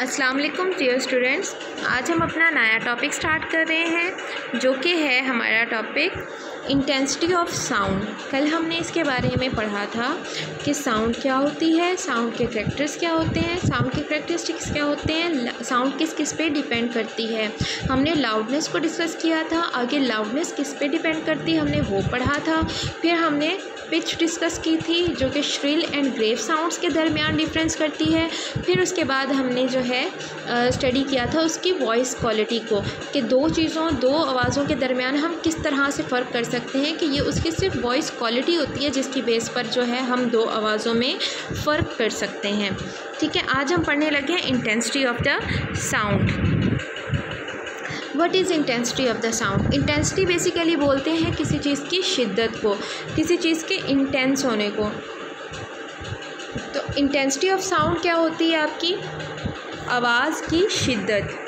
अस्सलाम वालेकुम dear students, आज हम अपना नया टॉपिक स्टार्ट कर रहे हैं जो कि है हमारा टॉपिक इंटेंसिटी ऑफ साउंड। कल हमने इसके बारे में पढ़ा था कि साउंड क्या होती है, साउंड के कैरेक्टर्स क्या होते हैं, साउंड के कैरेक्टरिस्टिक्स क्या होते हैं, साउंड किस किस पे डिपेंड करती है। हमने लाउडनेस को डिस्कस किया था, आगे लाउडनेस किस पे डिपेंड करती है हमने वो पढ़ा था। फिर हमने पिच डिस्कस की थी जो कि श्रिल एंड ग्रेव साउंड्स के दरमियान डिफरेंस करती है। फिर उसके बाद हमने जो है स्टडी किया था उसकी वॉइस क्वालिटी को कि दो आवाज़ों के दरमियान हम किस तरह से फ़र्क कर सकते हैं कि ये उसकी सिर्फ वॉइस क्वालिटी होती है जिसकी बेस पर जो है हम दो आवाज़ों में फ़र्क कर सकते हैं। ठीक है, आज हम पढ़ने लगे हैं intensity of the sound. What is intensity of the sound? Intensity basically बोलते हैं किसी चीज़ की शिद्दत को, किसी चीज़ के इंटेंस होने को। तो इंटेंसिटी ऑफ साउंड क्या होती है? आपकी आवाज़ की शिद्दत।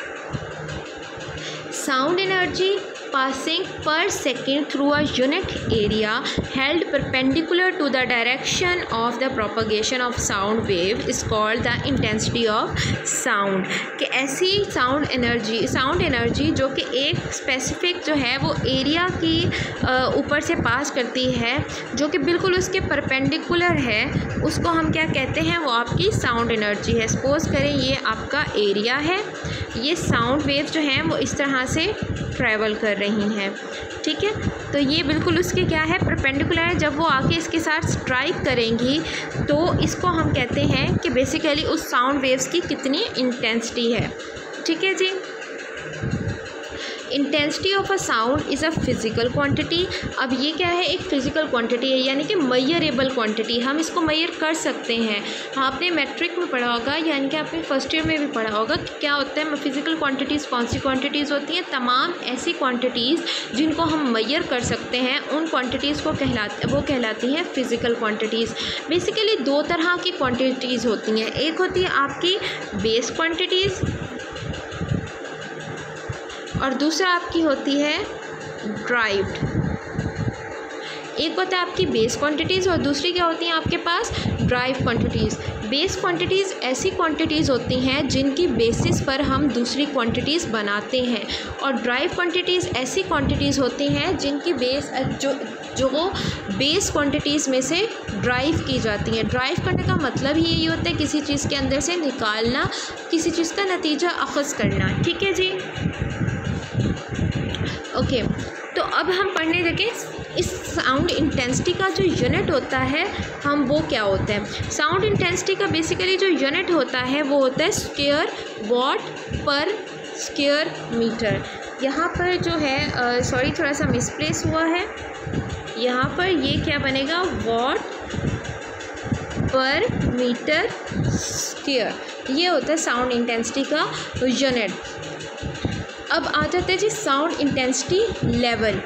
Sound energy passing per second through a unit area held perpendicular to the direction of the propagation of sound wave is called the intensity of sound। कि ऐसी साउंड एनर्जी जो कि एक स्पेसिफिक जो है वो एरिया की ऊपर से पास करती है जो कि बिल्कुल उसके परपेंडिकुलर है, उसको हम क्या कहते हैं? वो आपकी साउंड एनर्जी है। सपोज़ करें ये आपका एरिया है, ये साउंड वेव जो हैं वो इस तरह से ट्रैवल कर रही हैं, ठीक है। तो ये बिल्कुल उसके क्या है? परपेंडिकुलर है। जब वो आके इसके साथ स्ट्राइक करेंगी तो इसको हम कहते हैं कि बेसिकली उस साउंड वेव्स की कितनी इंटेंसिटी है। ठीक है जी। Intensity of a sound is a physical quantity. अब ये क्या है? एक फ़िज़िकल क्वांटिटी है, यानी कि मैयरेबल क्वांटिटी। हम इसको मैयर कर सकते हैं। आपने मैट्रिक में पढ़ा होगा, यानी कि आपने फर्स्ट ईयर में भी पढ़ा होगा कि क्या होता है फ़िज़िकल क्वांटिटीज़। कौन सी क्वांटिटीज़ होती हैं? तमाम ऐसी क्वांटिटीज़ जिनको हम मैयर कर सकते हैं, उन क्वांटिटीज़ को कहलाती हैं फ़िज़िकल क्वांटिटीज़। बेसिकली दो तरह की क्वांटिटीज़ होती हैं। एक होती है आपकी बेस क्वांटिटीज़ और दूसरा आपकी होती है ड्राइव्ड। एक होता है आपकी बेस क्वांटिटीज़ और दूसरी क्या होती हैं आपके पास? Derived quantities. बेस क्वांटिटीज़ ऐसी क्वांटिटीज़ होती हैं जिनकी बेसिस पर हम दूसरी क्वांटिटीज़ बनाते हैं, और ड्राइव क्वांटिटीज़ ऐसी क्वांटिटीज़ होती हैं जिनकी जो बेस क्वांटिटीज़ में से ड्राइव की जाती हैं। ड्राइव करने का मतलब ही यही होता है किसी चीज़ के अंदर से निकालना, किसी चीज़ का नतीजा अखज़ करना। ठीक है जी, ओके। तो अब हम पढ़ने लगे इस साउंड इंटेंसिटी का जो यूनिट होता है हम वो क्या होता है। साउंड इंटेंसिटी का बेसिकली जो यूनिट होता है वो होता है square watt per square metre. यहाँ पर जो है थोड़ा सा मिसप्लेस हुआ है। यहाँ पर ये क्या बनेगा? What per metre square. ये होता है साउंड इंटेंसिटी का यूनिट। अब आ जाते हैं जी sound intensity level.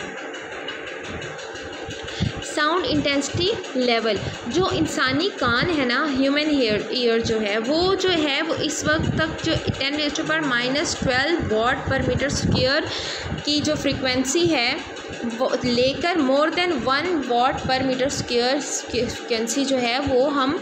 Sound intensity level जो इंसानी कान है ना, ह्यूमन ईयर जो है वो इस वक्त तक जो 10⁻¹² वॉट पर मीटर स्क्वायर की जो फ्रीक्वेंसी है वो लेकर more than 1 watt per metre square frequency जो है वो हम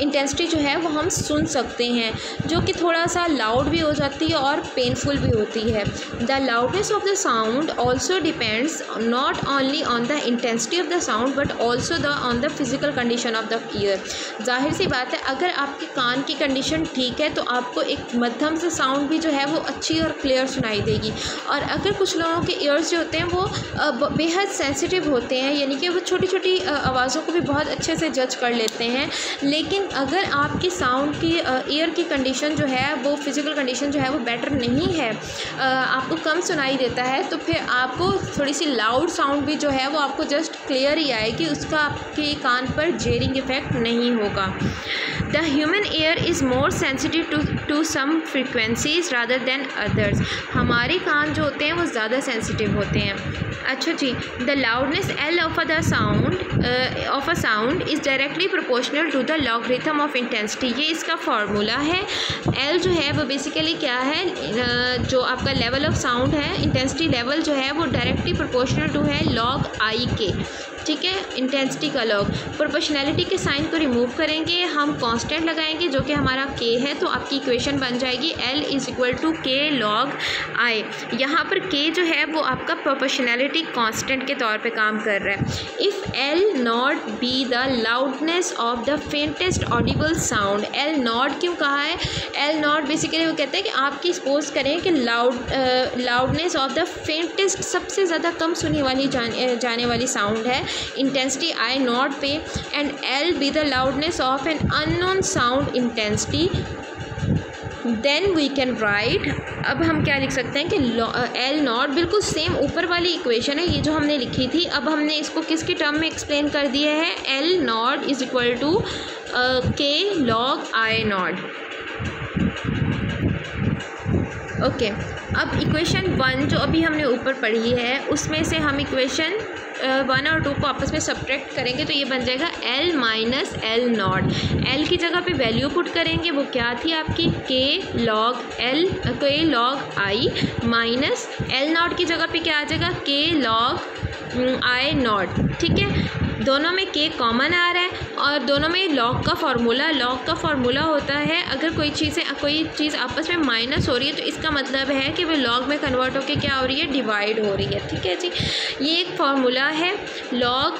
इंटेंसिटी जो है वो हम सुन सकते हैं, जो कि थोड़ा सा लाउड भी हो जाती है और पेनफुल भी होती है। The loudness of the sound also depends not only on the intensity of the sound but also on the physical condition of the ear. जाहिर सी बात है, अगर आपके कान की कंडीशन ठीक है तो आपको एक मध्यम से साउंड भी जो है वो अच्छी और क्लियर सुनाई देगी, और अगर कुछ लोगों के ईयर्स जो होते हैं वो बेहद सेंसिटिव होते हैं, यानी कि वो छोटी छोटी आवाज़ों को भी बहुत अच्छे से जज कर लेते हैं। लेकिन अगर आपकी साउंड की ईयर की कंडीशन जो है वो फिज़िकल कंडीशन जो है वो बेटर नहीं है, आपको कम सुनाई देता है, तो फिर आपको थोड़ी सी लाउड साउंड भी जो है वो आपको जस्ट क्लियर ही आएगी, उसका आपके कान पर जेरिंग इफ़ेक्ट नहीं होगा। The human ear is more sensitive to some frequencies rather than others. हमारे कान जो होते हैं वो ज़्यादा सेंसिटिव होते हैं। अच्छा जी, the loudness L of a sound is directly proportional to the logarithm of intensity. ये इसका फार्मूला है। एल जो है वो बेसिकली क्या है? जो आपका लेवल ऑफ साउंड है, इंटेंसिटी लेवल जो है वो डायरेक्टली प्रोपोर्शनल टू है लॉग आई के। ठीक है, इंटेंसिटी का लॉग। प्रोपोर्शनैलिटी के साइन को रिमूव करेंगे, हम कांस्टेंट लगाएंगे जो कि हमारा के है, तो आपकी इक्वेशन बन जाएगी L is equal to K log I. यहाँ पर के जो है वो आपका प्रोपोर्शनैलिटी कांस्टेंट के तौर पे काम कर रहा है। If L naught be the loudness of the faintest audible sound, L naught क्यों कहा है? एल नॉट बेसिकली वो कहते हैं कि आपकी सपोज करें कि लाउडनेस ऑफ द फेंटेस्ट सबसे ज़्यादा कम सुनी वाली जाने वाली साउंड है, इंटेंसिटी आई नॉट पे, and L be the loudness of an unknown sound intensity, then we can write. अब हम क्या लिख सकते हैं कि एल नॉट बिल्कुल सेम ऊपर वाली इक्वेशन है ये जो हमने लिखी थी, अब हमने इसको किसके टर्म में एक्सप्लेन कर दिया है, L naught is equal to K log I naught. Okay, अब इक्वेशन वन जो अभी हमने ऊपर पढ़ी है उसमें से हम इक्वेशन वन और टू को आपस में सब्ट्रैक्ट करेंगे तो ये बन जाएगा L minus L naught. L की जगह पे वैल्यू पुट करेंगे, वो क्या थी आपकी, K log L, K log I, minus L naught की जगह पे क्या आ जाएगा, के लॉग आई नॉट। ठीक है, दोनों में के कॉमन आ रहा है और दोनों में लॉग का फार्मूला होता है अगर कोई चीज़ आपस में माइनस हो रही है तो इसका मतलब है कि वो लॉग में कन्वर्ट होकर क्या हो रही है, डिवाइड हो रही है। ठीक है जी, ये एक फार्मूला है, log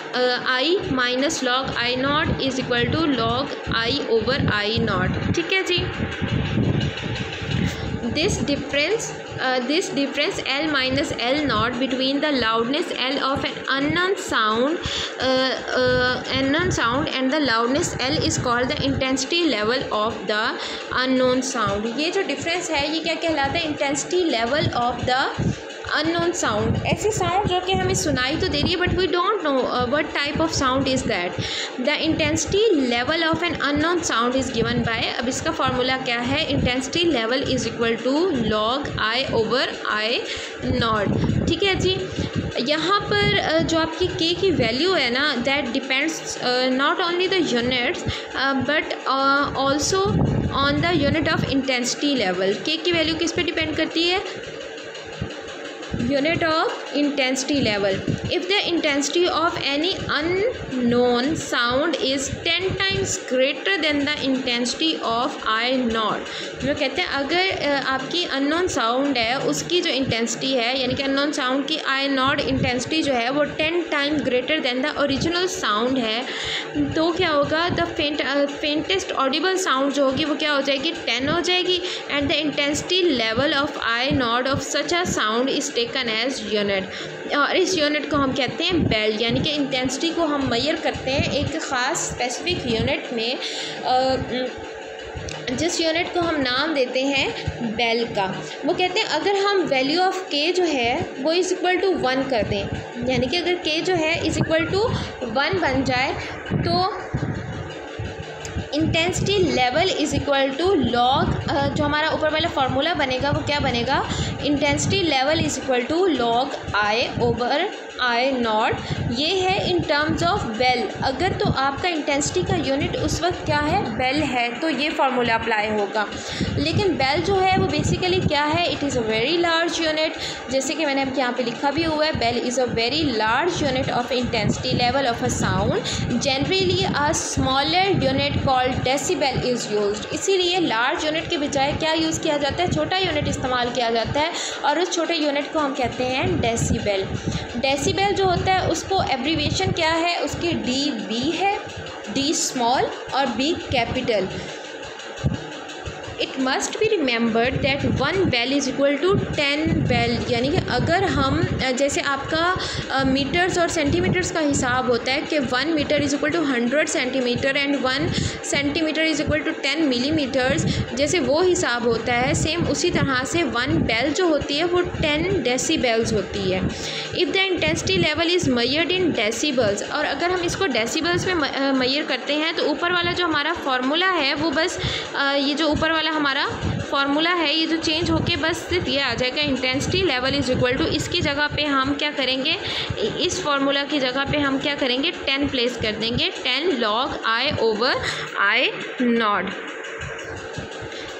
I minus log I naught is equal to log I over I naught. ठीक है जी, this difference L minus L naught between the loudness L of an unknown sound and the loudness L is called the intensity level of the unknown sound। ये जो difference है ये क्या कहलाता है, intensity level of the unknown sound. ऐसे sound जो कि हमें सुनाई तो दे रही है but we don't know what type of sound is that. The intensity level of an unknown sound is given by, अब इसका फार्मूला क्या है, intensity level is equal to log I over I naught. ठीक है जी, यहाँ पर जो आपकी के की वैल्यू है ना, that depends not only the units but also on the unit of intensity level. K की वैल्यू किस पे डिपेंड करती है, unit of intensity level। If the intensity of any unknown sound is 10 times greater than the intensity of I not, जो कहते हैं अगर आपकी unknown sound है उसकी जो intensity है यानी कि unknown sound की I not intensity जो है वो 10 times greater than the original sound है तो क्या होगा, the faintest audible sound जो होगी वो क्या हो जाएगी, 10 हो जाएगी, and the intensity level of I not of such a sound is taken as unit। और इस यूनिट को हम कहते हैं बेल, यानी कि इंटेंसिटी को हम मेजर करते हैं एक ख़ास स्पेसिफिक यूनिट में जिस यूनिट को हम नाम देते हैं बेल का। वो कहते हैं अगर हम वैल्यू ऑफ के जो है वो इज़ इक्वल टू 1 कर दें, यानी कि अगर के जो है इज़ इक्वल टू 1 बन जाए तो intensity level is equal to log, जो हमारा ऊपर वाला फार्मूला बनेगा वो क्या बनेगा, intensity level is equal to log I over I naught. ये है इन टर्म्स ऑफ बेल, अगर तो आपका इंटेंसिटी का यूनिट उस वक्त क्या है, बेल है, तो ये फार्मूला अप्लाई होगा। लेकिन बेल जो है वो बेसिकली क्या है, it is a very large unit, जैसे कि मैंने अब यहाँ पे लिखा भी हुआ है, bel is a very large unit of intensity level of a sound, generally a smaller unit called decibel is used. इसीलिए लार्ज यूनिट के बजाय क्या यूज़ किया जाता है, छोटा यूनिट इस्तेमाल किया जाता है और उस छोटे यूनिट को हम कहते हैं डेसीबेल। डेसीबेल जो होता है उसको एब्रीविएशन क्या है, उसकी डी बी है, डी स्मॉल और B capital. It must be remembered that 1 bel is equal to 10 bel, यानी कि अगर हम जैसे आपका मीटर्स और सेंटीमीटर्स का हिसाब होता है कि 1 metre is equal to 100 centimetre and 1 centimetre is equal to 10 millimetres, जैसे वो हिसाब होता है सेम उसी तरह से 1 बेल जो होती है वो 10 डेसीबेल्स होती है। If the intensity level is measured in decibels, और अगर हम इसको डेसीबल्स में मेजर करते हैं तो ऊपर वाला जो हमारा फार्मूला है वो बस ये जो ऊपर वाला हमारा फार्मूला है ये जो चेंज होके बस सिर्फ ये आ जाएगा, intensity level is equal to, इसकी जगह पे हम क्या करेंगे, इस फार्मूला की जगह पे हम क्या करेंगे 10 प्लेस कर देंगे, 10 log I over I naught.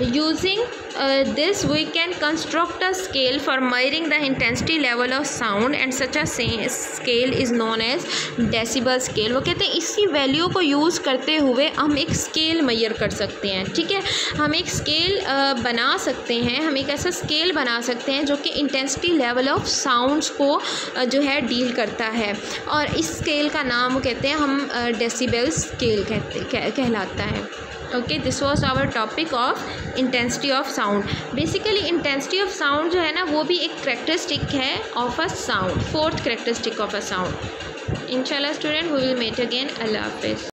Using this we can construct a scale for measuring the intensity level of sound and such a scale is known as decibel scale. वो कहते हैं इसकी वैल्यू को यूज़ करते हुए हम एक स्केल मेजर कर सकते हैं. ठीक है, हम एक स्केल बना सकते हैं, हम एक ऐसा स्केल बना सकते हैं जो कि इंटेंसिटी लेवल ऑफ साउंड्स को जो है डील करता है, और इस स्केल का नाम वो कहते हैं हम डेसीबल स्केल कहलाता है. Okay, this was our topic of intensity of sound. Basically intensity of sound जो है ना वो भी एक करेक्टरिस्टिक है of a sound, fourth characteristic of a sound. इंशाल्लाह student, we will meet again. अल्लाह हाफिज़.